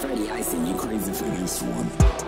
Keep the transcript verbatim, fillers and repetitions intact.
Freddy, I think you crazy for this one.